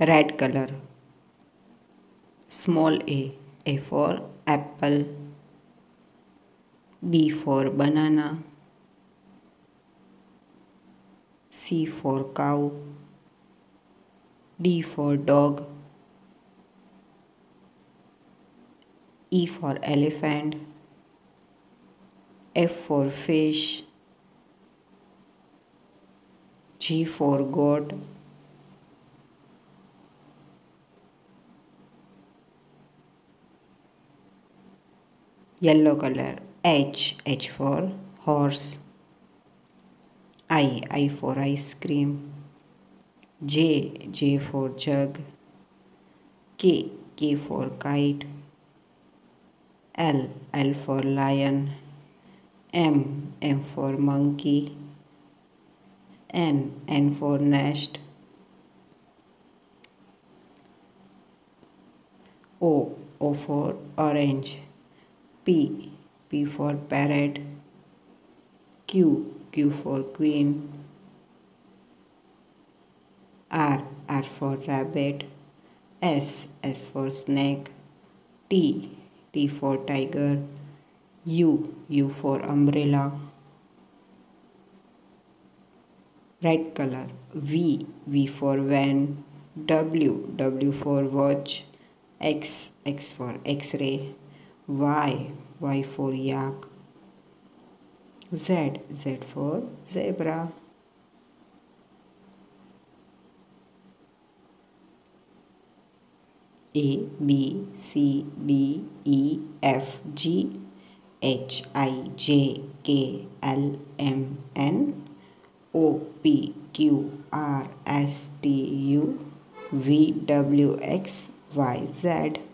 red color. Small A for apple, B for banana, C for cow, D for dog, E for elephant, F for fish, G for goat, yellow color. H for horse, I for ice cream, J for jug, K for kite, L for lion, M for monkey, N for nest, O for orange, P for parrot, Q for queen, R for rabbit, S for snake, T for tiger, U for umbrella. Red color. V for van, W for watch, X for x-ray, Y for yak, Z for zebra. ABCDEFGHIJKLMNOPQRSTUVWXYZ.